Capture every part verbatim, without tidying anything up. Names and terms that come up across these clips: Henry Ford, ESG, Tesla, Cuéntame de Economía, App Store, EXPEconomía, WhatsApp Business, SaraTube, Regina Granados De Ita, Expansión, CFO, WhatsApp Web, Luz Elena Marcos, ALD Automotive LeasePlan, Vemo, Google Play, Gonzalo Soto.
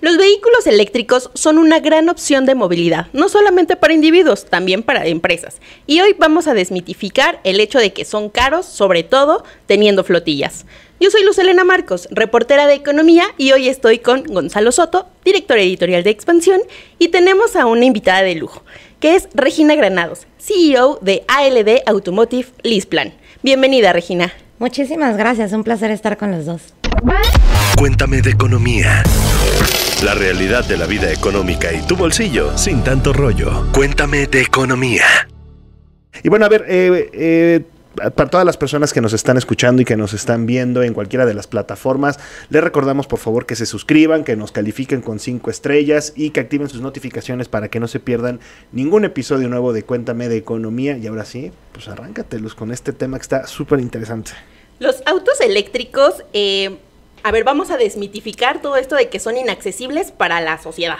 Los vehículos eléctricos son una gran opción de movilidad, no solamente para individuos, también para empresas. Y hoy vamos a desmitificar el hecho de que son caros, sobre todo teniendo flotillas. Yo soy Luz Elena Marcos, reportera de Economía, y hoy estoy con Gonzalo Soto, director editorial de Expansión, y tenemos a una invitada de lujo, que es Regina Granados, C E O de A L D Automotive LeasePlan. Bienvenida, Regina. Muchísimas gracias, un placer estar con los dos. Cuéntame de Economía. La realidad de la vida económica y tu bolsillo sin tanto rollo. Cuéntame de Economía. Y bueno, a ver, eh, eh, para todas las personas que nos están escuchando y que nos están viendo en cualquiera de las plataformas, les recordamos por favor que se suscriban, que nos califiquen con cinco estrellas y que activen sus notificaciones para que no se pierdan ningún episodio nuevo de Cuéntame de Economía. Y ahora sí, pues arráncatelos con este tema que está súper interesante. Los autos eléctricos... Eh... A ver, vamos a desmitificar todo esto de que son inaccesibles para la sociedad.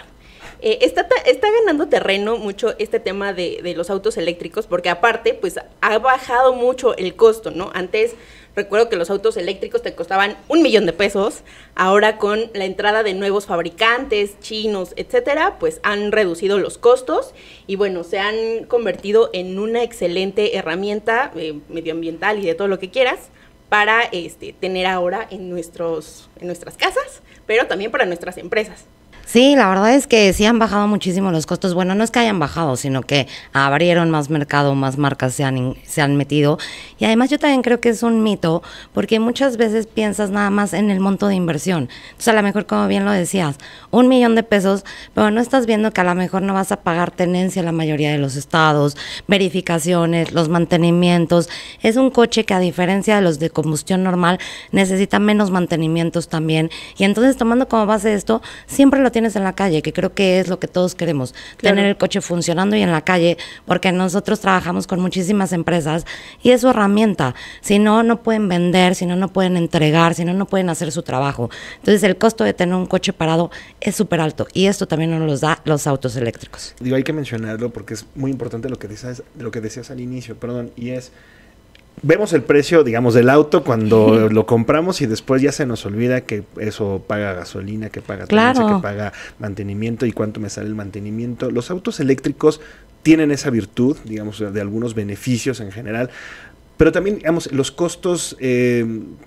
Eh, está, está ganando terreno mucho este tema de, de los autos eléctricos, porque aparte, pues, ha bajado mucho el costo, ¿no? Antes, recuerdo que los autos eléctricos te costaban un millón de pesos. Ahora, con la entrada de nuevos fabricantes, chinos, etcétera, pues, han reducido los costos y, bueno, se han convertido en una excelente herramienta eh, medioambiental y de todo lo que quieras, para este, tener ahora en, nuestros, en nuestras casas, pero también para nuestras empresas. Sí, la verdad es que sí han bajado muchísimo los costos. Bueno, no es que hayan bajado, sino que abrieron más mercado, más marcas se han, se han metido. Y además yo también creo que es un mito, porque muchas veces piensas nada más en el monto de inversión. Entonces, a lo mejor, como bien lo decías, un millón de pesos, pero no estás viendo que a lo mejor no vas a pagar tenencia en la mayoría de los estados, verificaciones, los mantenimientos. Es un coche que, a diferencia de los de combustión normal, necesita menos mantenimientos también. Y entonces, tomando como base esto, siempre lo tienes en la calle, que creo que es lo que todos queremos, claro, tener el coche funcionando y en la calle, porque nosotros trabajamos con muchísimas empresas y es su herramienta. Si no, no pueden vender, si no, no pueden entregar, si no, no pueden hacer su trabajo. Entonces, el costo de tener un coche parado es súper alto, y esto también nos lo da los autos eléctricos. Digo, hay que mencionarlo porque es muy importante lo que decías, lo que decías al inicio, perdón, y es... Vemos el precio, digamos, del auto cuando lo compramos y después ya se nos olvida que eso paga gasolina, que paga claro. tenencia, que paga mantenimiento y cuánto me sale el mantenimiento. Los autos eléctricos tienen esa virtud, digamos, de algunos beneficios en general, pero también, digamos, los costos eh,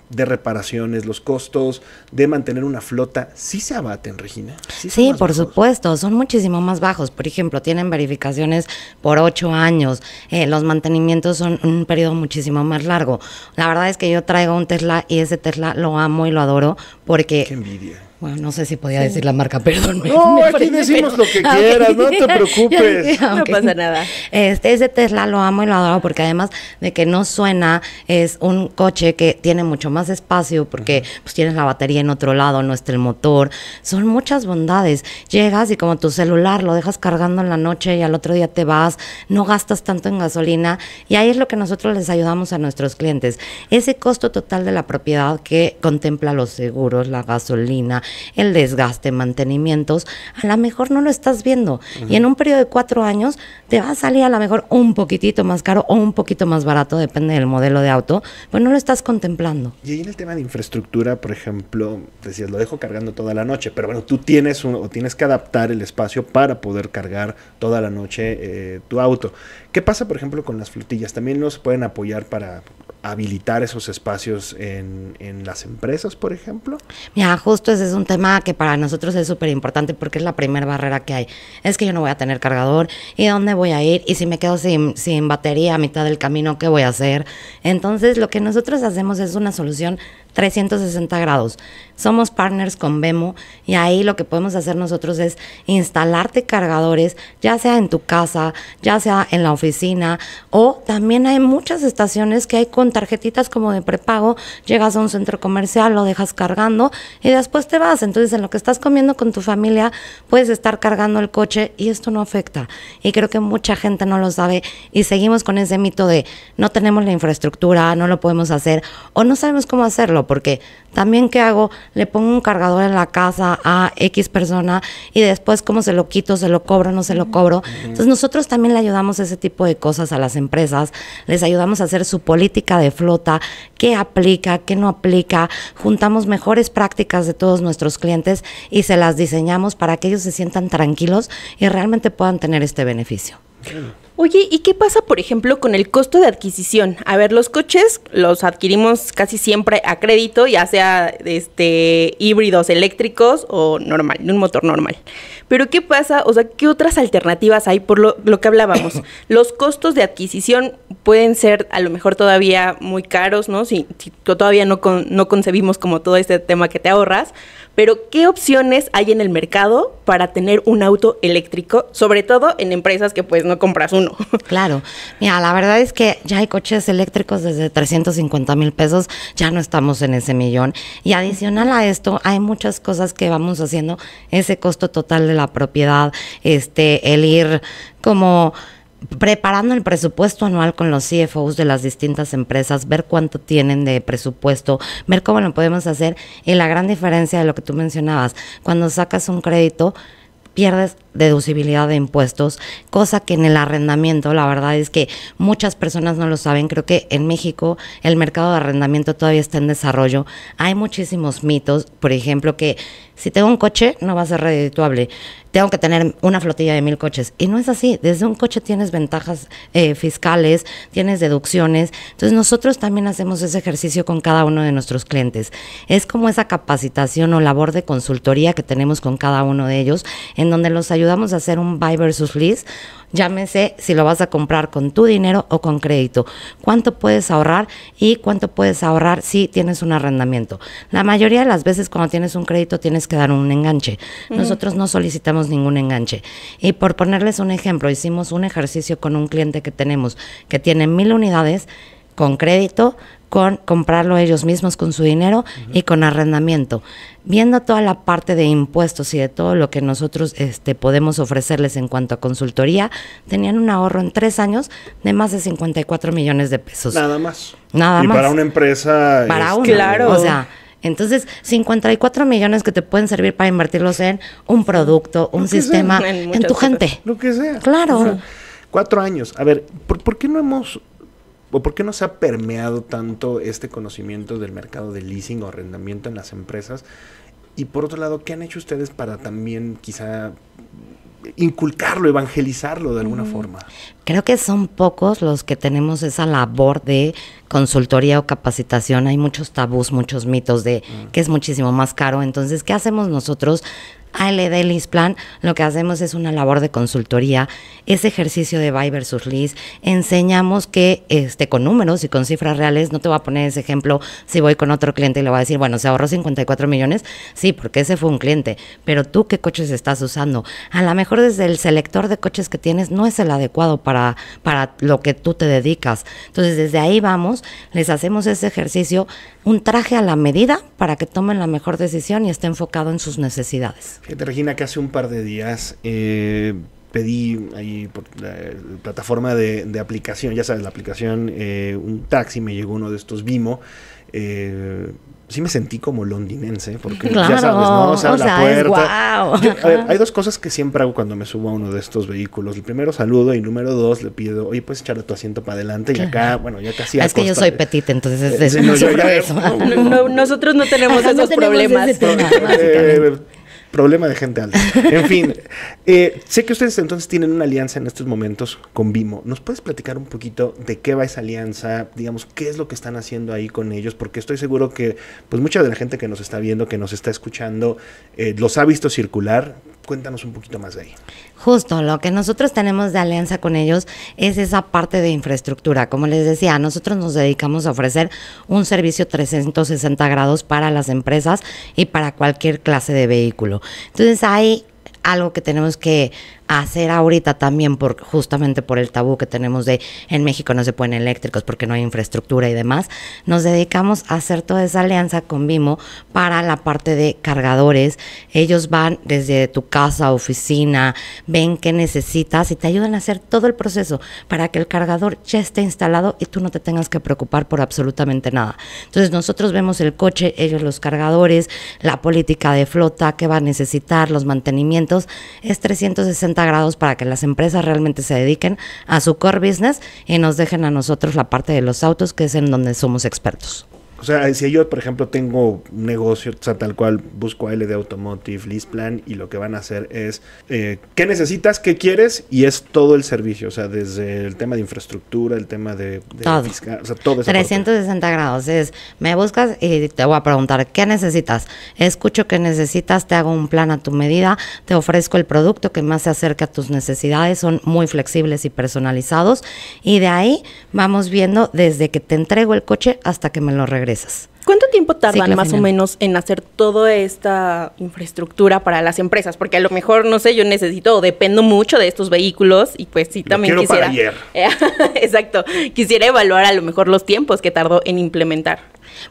de reparaciones, los costos de mantener una flota, sí se abaten, Regina. Sí, sí, por supuesto, son muchísimo más bajos. Por ejemplo, tienen verificaciones por ocho años, eh, los mantenimientos son un periodo muchísimo más largo. La verdad es que yo traigo un Tesla y ese Tesla lo amo y lo adoro porque... Qué envidia. Bueno, no sé si podía sí. decir la marca, perdón. No, me aquí decimos pero... lo que quieras, okay. no te preocupes. Okay. No pasa nada. Este, ese Tesla lo amo y lo adoro porque, además de que no suena, es un coche que tiene mucho más espacio porque uh-huh. pues tienes la batería en otro lado, no está el motor. Son muchas bondades. Llegas y como tu celular lo dejas cargando en la noche y al otro día te vas, no gastas tanto en gasolina, y ahí es lo que nosotros les ayudamos a nuestros clientes. Ese costo total de la propiedad que contempla los seguros, la gasolina, el desgaste, mantenimientos, a lo mejor no lo estás viendo. Uh-huh. Y en un periodo de cuatro años te va a salir a lo mejor un poquitito más caro o un poquito más barato, depende del modelo de auto, pues no lo estás contemplando. Y ahí en el tema de infraestructura, por ejemplo, decías, lo dejo cargando toda la noche, pero bueno, tú tienes un, o tienes que adaptar el espacio para poder cargar toda la noche eh, tu auto. ¿Qué pasa, por ejemplo, con las flotillas? ¿También nos pueden apoyar para habilitar esos espacios en, en las empresas, por ejemplo? Mira, justo ese es un tema que para nosotros es súper importante porque es la primera barrera que hay. Es que yo no voy a tener cargador, ¿y dónde voy a ir? Y si me quedo sin, sin batería a mitad del camino, ¿qué voy a hacer? Entonces, lo que nosotros hacemos es una solución trescientos sesenta grados. Somos partners con Vemo y ahí lo que podemos hacer nosotros es instalarte cargadores, ya sea en tu casa, ya sea en la oficina, o también hay muchas estaciones que hay con tarjetitas como de prepago, llegas a un centro comercial, lo dejas cargando y después te vas. Entonces, en lo que estás comiendo con tu familia, puedes estar cargando el coche y esto no afecta. Y creo que mucha gente no lo sabe y seguimos con ese mito de no tenemos la infraestructura, no lo podemos hacer o no sabemos cómo hacerlo. dinero, porque también ¿qué hago? Le pongo un cargador en la casa a X persona y después ¿cómo se lo quito? ¿Se lo cobro? ¿No se lo cobro? Uh-huh. Entonces nosotros también le ayudamos ese tipo de cosas a las empresas, les ayudamos a hacer su política de flota, qué aplica, qué no aplica, juntamos mejores prácticas de todos nuestros clientes y se las diseñamos para que ellos se sientan tranquilos y realmente puedan tener este beneficio. Oye, ¿y qué pasa, por ejemplo, con el costo de adquisición? A ver, los coches los adquirimos casi siempre a crédito, ya sea este, híbridos eléctricos o normal, un motor normal. Pero ¿qué pasa? O sea, ¿qué otras alternativas hay? Por lo, lo que hablábamos, los costos de adquisición pueden ser a lo mejor todavía muy caros, ¿no? Si, si todavía no, con, no concebimos como todo este tema que te ahorras. Pero ¿qué opciones hay en el mercado para tener un auto eléctrico? Sobre todo en empresas que pues no compras un No. Claro. Mira, la verdad es que ya hay coches eléctricos desde trescientos cincuenta mil pesos, ya no estamos en ese millón. Y adicional a esto, hay muchas cosas que vamos haciendo, ese costo total de la propiedad, este, el ir como preparando el presupuesto anual con los C F Os de las distintas empresas, ver cuánto tienen de presupuesto, ver cómo lo podemos hacer. Y la gran diferencia de lo que tú mencionabas, cuando sacas un crédito, pierdes deducibilidad de impuestos, cosa que en el arrendamiento, la verdad es que muchas personas no lo saben. Creo que en México el mercado de arrendamiento todavía está en desarrollo. Hay muchísimos mitos, por ejemplo, que si tengo un coche no va a ser redituable, tengo que tener una flotilla de mil coches. Y no es así. Desde un coche tienes ventajas eh, fiscales, tienes deducciones. Entonces nosotros también hacemos ese ejercicio con cada uno de nuestros clientes. Es como esa capacitación o labor de consultoría que tenemos con cada uno de ellos, en donde los ayudamos Ayudamos a hacer un buy versus lease, llámese si lo vas a comprar con tu dinero o con crédito. ¿Cuánto puedes ahorrar y cuánto puedes ahorrar si tienes un arrendamiento? La mayoría de las veces cuando tienes un crédito tienes que dar un enganche. Nosotros no solicitamos ningún enganche. Y por ponerles un ejemplo, hicimos un ejercicio con un cliente que tenemos que tiene mil unidades con crédito, con comprarlo ellos mismos con su dinero, uh-huh, y con arrendamiento. Viendo toda la parte de impuestos y de todo lo que nosotros este, podemos ofrecerles en cuanto a consultoría, tenían un ahorro en tres años de más de cincuenta y cuatro millones de pesos. Nada más. Nada y más. Y para una empresa... Para una, claro. O sea... Entonces, cincuenta y cuatro millones que te pueden servir para invertirlos en un producto, un sistema, sea, en, en tu cosas. gente. Lo que sea. Claro. O sea, cuatro años. A ver, ¿por, por qué no hemos... ¿O por qué no se ha permeado tanto este conocimiento del mercado de leasing o arrendamiento en las empresas? Y por otro lado, ¿qué han hecho ustedes para también quizá inculcarlo, evangelizarlo de alguna mm. forma? Creo que son pocos los que tenemos esa labor de consultoría o capacitación. Hay muchos tabús, muchos mitos de mm. que es muchísimo más caro. Entonces, ¿qué hacemos nosotros? A L D LeasePlan, lo que hacemos es una labor de consultoría, ese ejercicio de buy versus lease, enseñamos que este, con números y con cifras reales. No te voy a poner ese ejemplo, si voy con otro cliente y le voy a decir, bueno, se ahorró cincuenta y cuatro millones, sí, porque ese fue un cliente, pero tú ¿qué coches estás usando? A lo mejor desde el selector de coches que tienes no es el adecuado para, para lo que tú te dedicas. Entonces desde ahí vamos, les hacemos ese ejercicio, un traje a la medida para que tomen la mejor decisión y esté enfocado en sus necesidades. Fíjate, Regina, que hace un par de días eh, pedí ahí por la plataforma de, de aplicación, ya sabes, la aplicación, eh, un taxi, me llegó uno de estos Vemo. Eh, sí me sentí como londinense, porque claro, ya sabes, ¿no? O sea, o la sea, puerta. Wow. Yo, a ver, hay dos cosas que siempre hago cuando me subo a uno de estos vehículos. El primero, saludo, y número dos, le pido, oye, puedes echarle tu asiento para adelante. Y acá, bueno, ya casi es que costa, yo soy petita, entonces eh, es, sino, yo, ya, eso. No, no, nosotros no tenemos Ajá, esos no tenemos problemas. Ese tema, eh, Problema de gente alta. En fin, eh, sé que ustedes entonces tienen una alianza en estos momentos con Vemo. ¿Nos puedes platicar un poquito de qué va esa alianza? Digamos, ¿qué es lo que están haciendo ahí con ellos? Porque estoy seguro que pues mucha de la gente que nos está viendo, que nos está escuchando, eh, los ha visto circular. Cuéntanos un poquito más de ahí. Justo, lo que nosotros tenemos de alianza con ellos es esa parte de infraestructura. Como les decía, nosotros nos dedicamos a ofrecer un servicio trescientos sesenta grados para las empresas y para cualquier clase de vehículo. Entonces ahí algo que tenemos que hacer ahorita también, por, justamente por el tabú que tenemos de en México no se ponen eléctricos porque no hay infraestructura y demás, nos dedicamos a hacer toda esa alianza con Vemo para la parte de cargadores. Ellos van desde tu casa, oficina, ven qué necesitas y te ayudan a hacer todo el proceso para que el cargador ya esté instalado y tú no te tengas que preocupar por absolutamente nada. Entonces nosotros vemos el coche, ellos los cargadores, la política de flota, qué va a necesitar, los mantenimientos, es trescientos sesenta grados para que las empresas realmente se dediquen a su core business y nos dejen a nosotros la parte de los autos, que es en donde somos expertos. O sea, si yo, por ejemplo, tengo un negocio, o sea, tal cual, busco A L D Automotive, LeasePlan, y lo que van a hacer es eh, qué necesitas, qué quieres, y es todo el servicio, o sea, desde el tema de infraestructura, el tema de, de todo. Fiscal, o sea, todo eso. trescientos sesenta grados, es, me buscas y te voy a preguntar, ¿qué necesitas? Escucho que necesitas, te hago un plan a tu medida, te ofrezco el producto que más se acerca a tus necesidades, son muy flexibles y personalizados, y de ahí vamos viendo desde que te entrego el coche hasta que me lo regreso. ¿Cuánto tiempo tardan más o menos en hacer toda esta infraestructura para las empresas? Porque a lo mejor, no sé, yo necesito o dependo mucho de estos vehículos y pues sí, también quisiera... Lo quiero para ayer. Exacto. Quisiera evaluar a lo mejor los tiempos que tardó en implementar.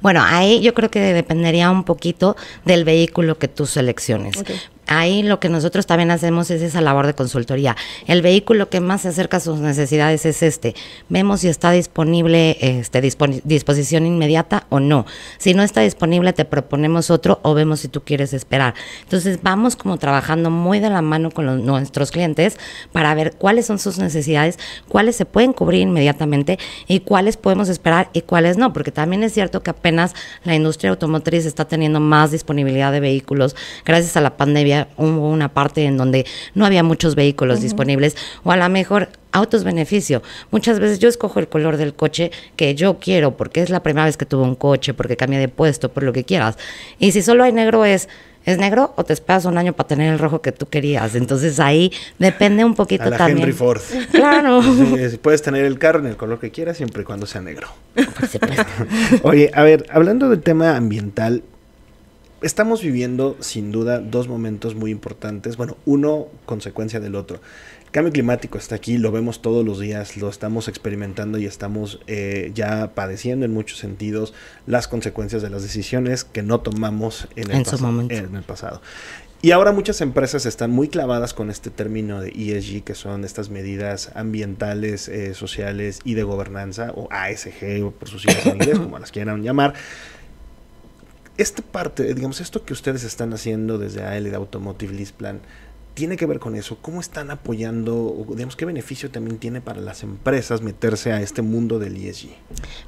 Bueno, ahí yo creo que dependería un poquito del vehículo que tú selecciones. Okay. Ahí lo que nosotros también hacemos es esa labor de consultoría. El vehículo que más se acerca a sus necesidades es este. Vemos si está disponible, este, dispon- disposición inmediata o no. Si no está disponible, te proponemos otro o vemos si tú quieres esperar. Entonces, vamos como trabajando muy de la mano con los, nuestros clientes para ver cuáles son sus necesidades, cuáles se pueden cubrir inmediatamente y cuáles podemos esperar y cuáles no. Porque también es cierto que apenas la industria automotriz está teniendo más disponibilidad de vehículos. Gracias a la pandemia hubo una parte en donde no había muchos vehículos uh-huh. disponibles, o a lo mejor autos beneficio. Muchas veces yo escojo el color del coche que yo quiero porque es la primera vez que tuve un coche, porque cambié de puesto, por lo que quieras. Y si solo hay negro, es ¿es negro o te esperas un año para tener el rojo que tú querías? Entonces ahí depende un poquito a la también. Henry Ford. Claro. Sí, puedes tener el carro en el color que quieras siempre y cuando sea negro. Por supuesto. Oye, a ver, hablando del tema ambiental, estamos viviendo, sin duda, dos momentos muy importantes. Bueno, uno consecuencia del otro. El cambio climático está aquí, lo vemos todos los días, lo estamos experimentando y estamos eh, ya padeciendo en muchos sentidos las consecuencias de las decisiones que no tomamos en el, en su momento. en el pasado. Y ahora muchas empresas están muy clavadas con este término de E S G, que son estas medidas ambientales, eh, sociales y de gobernanza, o A S G, o por sus siglas en inglés, como las quieran llamar. Esta parte, digamos, esto que ustedes están haciendo desde A L D Automotive LeasePlan, ¿tiene que ver con eso? ¿Cómo están apoyando? Digamos, ¿qué beneficio también tiene para las empresas meterse a este mundo del E S G?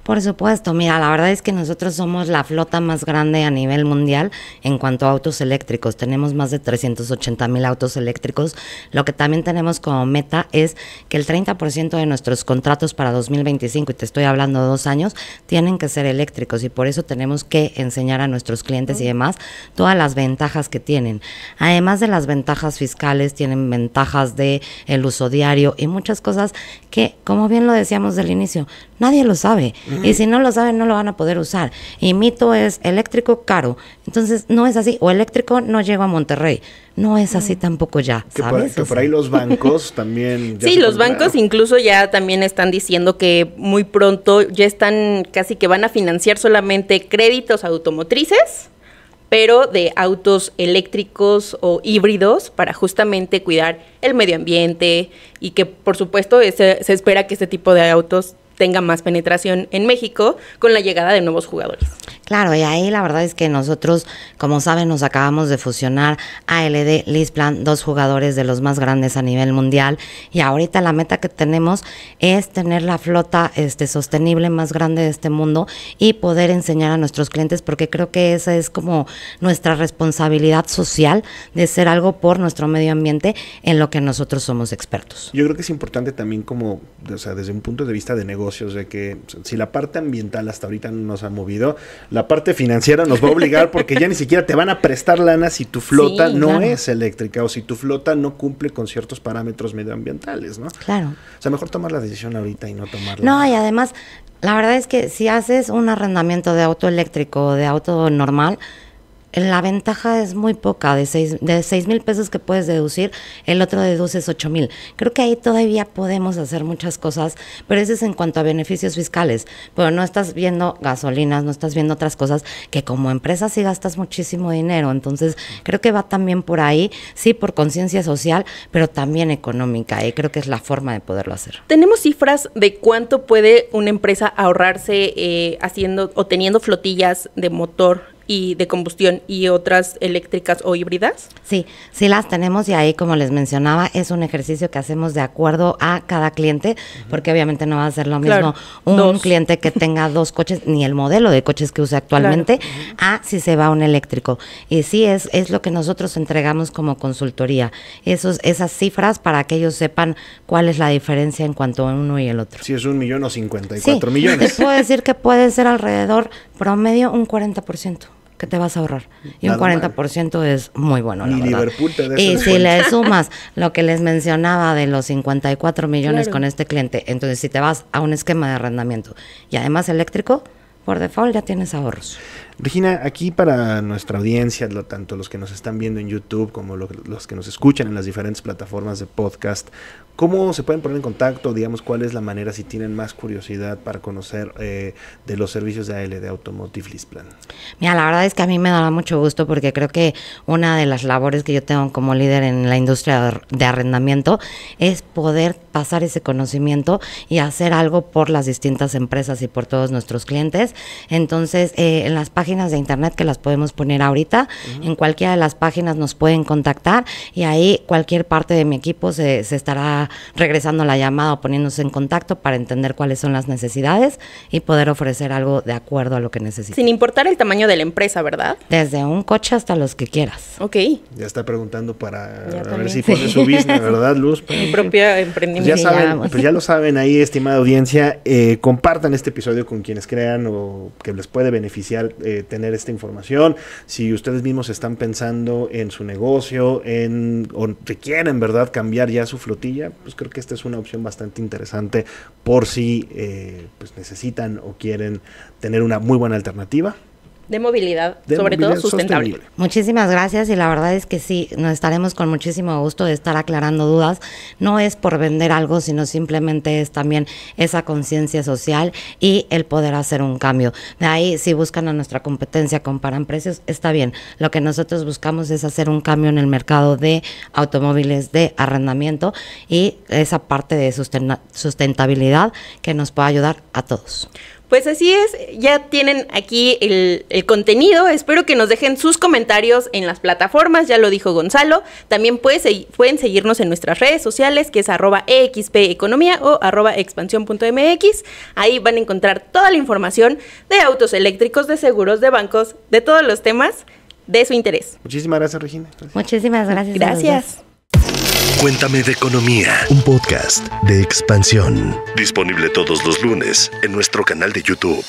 Por supuesto, mira, la verdad es que nosotros somos la flota más grande a nivel mundial en cuanto a autos eléctricos. Tenemos más de trescientos ochenta mil autos eléctricos. Lo que también tenemos como meta es que el treinta por ciento de nuestros contratos para dos mil veinticinco, y te estoy hablando de dos años, tienen que ser eléctricos, y por eso tenemos que enseñar a nuestros clientes y demás todas las ventajas que tienen. Además de las ventajas fiscales, tienen ventajas de el uso diario y muchas cosas que, como bien lo decíamos del inicio, nadie lo sabe. Uh-huh. Y si no lo saben, no lo van a poder usar. Y mito es eléctrico caro. Entonces, no es así. O eléctrico no llego a Monterrey. No es así tampoco ya, ¿sabes? Que por, que o sea, por ahí los bancos también... Ya sí, los bancos claro. incluso ya también están diciendo que muy pronto ya están casi que van a financiar solamente créditos automotrices, pero de autos eléctricos o híbridos para justamente cuidar el medio ambiente y que, por supuesto, ese, se espera que este tipo de autos tenga más penetración en México con la llegada de nuevos jugadores. Claro, y ahí la verdad es que nosotros, como saben, nos acabamos de fusionar A L D, LeasePlan, dos jugadores de los más grandes a nivel mundial, y ahorita la meta que tenemos es tener la flota este, sostenible más grande de este mundo y poder enseñar a nuestros clientes, porque creo que esa es como nuestra responsabilidad social de hacer algo por nuestro medio ambiente en lo que nosotros somos expertos. Yo creo que es importante también como, o sea, desde un punto de vista de negocio, de que si la parte ambiental hasta ahorita no nos ha movido, la parte financiera nos va a obligar porque ya ni siquiera te van a prestar lana si tu flota sí, no claro. es eléctrica o si tu flota no cumple con ciertos parámetros medioambientales, ¿no? Claro. O sea, mejor tomar la decisión ahorita y no tomarla. No, y además, la verdad es que si haces un arrendamiento de auto eléctrico o de auto normal, la ventaja es muy poca, de seis, de seis mil pesos que puedes deducir, el otro deduces ocho mil. Creo que ahí todavía podemos hacer muchas cosas, pero eso es en cuanto a beneficios fiscales, pero no estás viendo gasolinas, no estás viendo otras cosas que como empresa sí gastas muchísimo dinero. Entonces creo que va también por ahí, sí, por conciencia social, pero también económica, y creo que es la forma de poderlo hacer. ¿Tenemos cifras de cuánto puede una empresa ahorrarse eh, haciendo o teniendo flotillas de motor y de combustión y otras eléctricas o híbridas? Sí, sí las tenemos, y ahí, como les mencionaba, es un ejercicio que hacemos de acuerdo a cada cliente, porque obviamente no va a ser lo mismo, claro, un dos. cliente que tenga dos coches, ni el modelo de coches que usa actualmente, claro, a si se va a un eléctrico. Y sí, es, es lo que nosotros entregamos como consultoría, esos, esas cifras, para que ellos sepan cuál es la diferencia en cuanto a uno y el otro. Si es un millón o cincuenta y cuatro sí, millones. Te puedo decir que puede ser alrededor, promedio, un cuarenta por ciento. Que te vas a ahorrar. Y Nada un cuarenta por ciento mal. es muy bueno, la Ni verdad. Te y si le sumas lo que les mencionaba de los cincuenta y cuatro millones, claro, con este cliente, entonces si te vas a un esquema de arrendamiento y además eléctrico, por default ya tienes ahorros. Regina, aquí para nuestra audiencia, lo, tanto los que nos están viendo en YouTube como lo, los que nos escuchan en las diferentes plataformas de podcast, ¿cómo se pueden poner en contacto? Digamos, ¿cuál es la manera, si tienen más curiosidad, para conocer eh, de los servicios de A L D Automotive LeasePlan? Mira, la verdad es que a mí me da mucho gusto, porque creo que una de las labores que yo tengo como líder en la industria de arrendamiento es poder pasar ese conocimiento y hacer algo por las distintas empresas y por todos nuestros clientes. Entonces, eh, en las páginas páginas de internet, que las podemos poner ahorita, uh-huh, en cualquiera de las páginas nos pueden contactar, y ahí cualquier parte de mi equipo se, se estará regresando la llamada o poniéndose en contacto para entender cuáles son las necesidades y poder ofrecer algo de acuerdo a lo que necesitan. Sin importar el tamaño de la empresa, ¿verdad? Desde un coche hasta los que quieras. Ok. Ya está preguntando para ya a también. ver si pone sí. su business, ¿verdad, Luz? Mi propia emprendimiento. Pues ya, saben, ya, pues ya lo saben ahí, estimada audiencia, eh, compartan este episodio con quienes crean o que les puede beneficiar eh, tener esta información. Si ustedes mismos están pensando en su negocio, en o requieren, ¿verdad?, cambiar ya su flotilla, pues creo que esta es una opción bastante interesante por si eh, pues necesitan o quieren tener una muy buena alternativa de movilidad, de sobre movilidad todo sustentable. sostenible. Muchísimas gracias, y la verdad es que sí, nos estaremos con muchísimo gusto de estar aclarando dudas. No es por vender algo, sino simplemente es también esa conciencia social y el poder hacer un cambio. De ahí, si buscan a nuestra competencia, comparan precios, está bien. Lo que nosotros buscamos es hacer un cambio en el mercado de automóviles de arrendamiento y esa parte de susten- sustentabilidad que nos puede ayudar a todos. Pues así es, ya tienen aquí el, el contenido. Espero que nos dejen sus comentarios en las plataformas, ya lo dijo Gonzalo. También puede, pueden seguirnos en nuestras redes sociales, que es arroba EXPEconomía o arroba expansión punto m x. Ahí van a encontrar toda la información de autos eléctricos, de seguros, de bancos, de todos los temas de su interés. Muchísimas gracias, Regina. Gracias. Muchísimas gracias. Gracias. Cuéntame de Economía, un podcast de Expansión. Disponible todos los lunes en nuestro canal de YouTube.